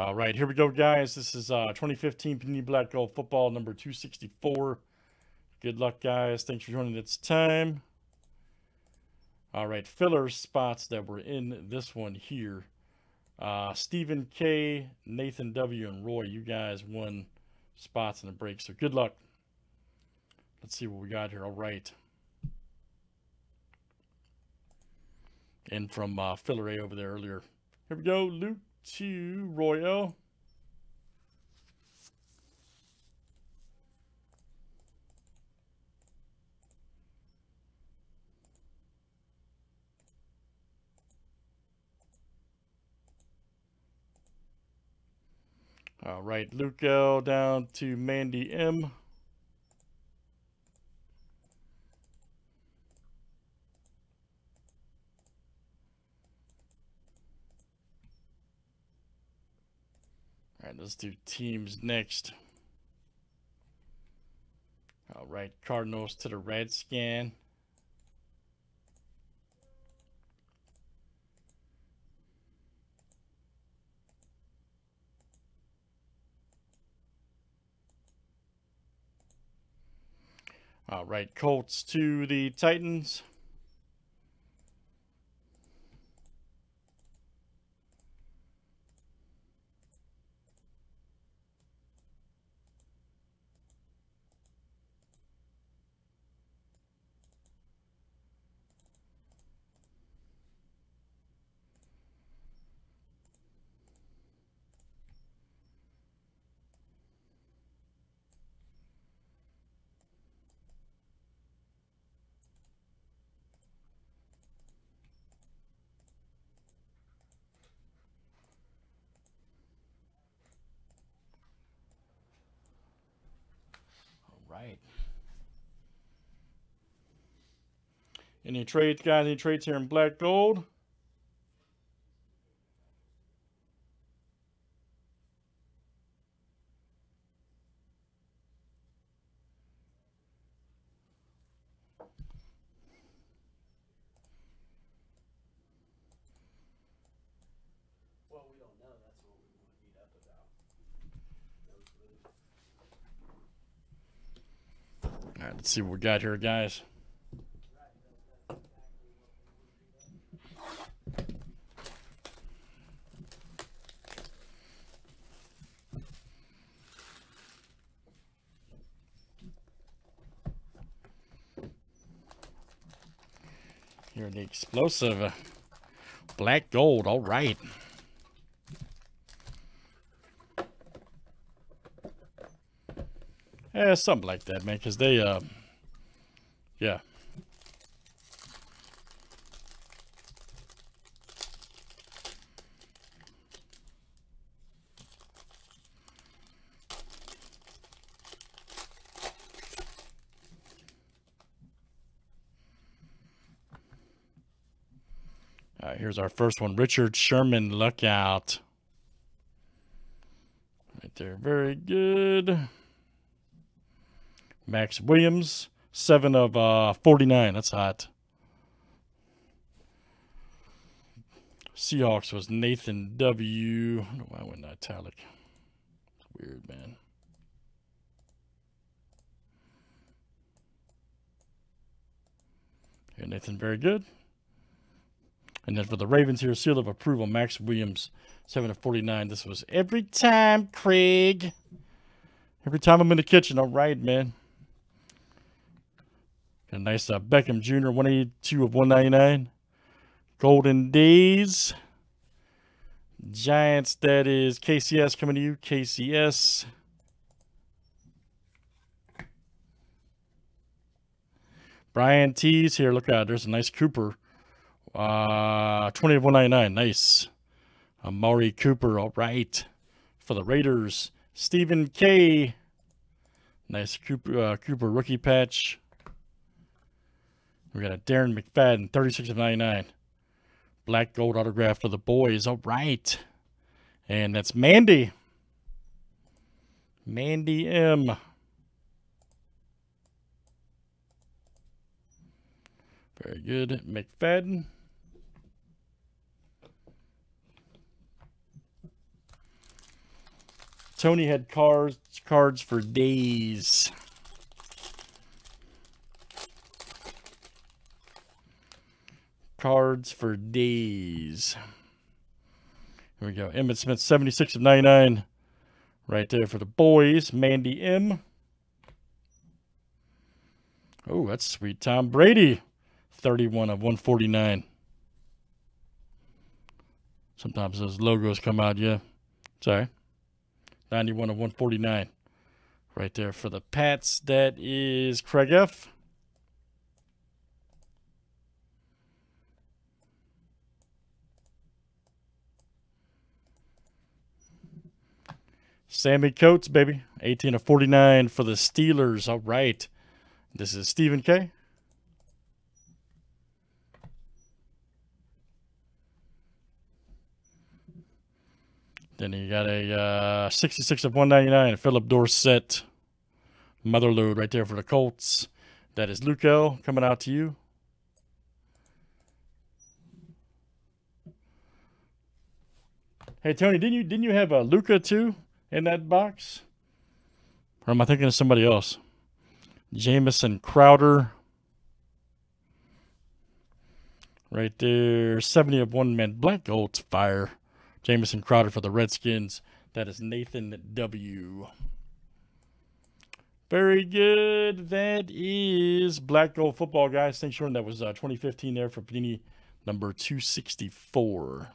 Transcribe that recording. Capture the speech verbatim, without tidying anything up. All right, here we go, guys. This is uh, twenty fifteen Panini Black Gold Football, number two sixty-four. Good luck, guys. Thanks for joining. It's time. All right, filler spots that were in this one here. Uh, Stephen K, Nathan W, and Roy, you guys won spots in the break, so good luck. Let's see what we got here. All right. And from uh, filler A over there earlier. Here we go, Luke to Royal. All right, Luke L down to Mandy M. All right, let's do teams next. All right, Cardinals to the Redskins. All right, Colts to the Titans. Right. Any trades, guys? Any trades here in Black Gold? Well, we don't know. That's what we want to beat up about. All right, let's see what we got here, guys. Here, the explosive uh, Black Gold. All right. Yeah, something like that, man, because they, uh, yeah. All right, here's our first one, Richard Sherman, luck out. Right there, very good. Max Williams, seven of uh, forty-nine. That's hot. Seahawks was Nathan W. I don't know why I went italic. It's weird, man. Here, Nathan, very good. And then for the Ravens here, seal of approval, Max Williams, seven of forty-nine. This was every time, Craig. Every time I'm in the kitchen. All right, man. A nice uh, Beckham Junior, one eighty-two of one ninety-nine. Golden Days. Giants, that is K C S coming to you. K C S. Brian T's here. Look out. There's a nice Cooper. Uh, twenty of one ninety-nine. Nice. Amari Cooper. All right. For the Raiders. Stephen K. Nice Cooper, uh, Cooper rookie patch. We got a Darren McFadden, thirty-six of ninety-nine. Black Gold autograph for the boys. All right. And that's Mandy. Mandy M. Very good. McFadden. Tony had cards, cards for days. Cards for days. Here we go. Emmitt Smith, seventy-six of ninety-nine. Right there for the boys. Mandy M. Oh, that's sweet. Tom Brady, thirty-one of one forty-nine. Sometimes those logos come out, yeah. Sorry. ninety-one of one forty-nine. Right there for the Pats. That is Craig F. Sammy Coates, baby. eighteen of forty-nine for the Steelers. All right. This is Stephen K. Then you got a uh, sixty-six of one ninety-nine. Philip Dorsett. Motherlode right there for the Colts. That is Luke L. coming out to you. Hey, Tony, didn't you, didn't you have a Luca too? In that box? Or am I thinking of somebody else? Jamison Crowder. Right there. seventy of one, man. Black Gold's fire. Jamison Crowder for the Redskins. That is Nathan W. Very good. That is Black Gold Football, guys. Thanks, Jordan. That was uh, twenty fifteen there for Panini number two sixty-four.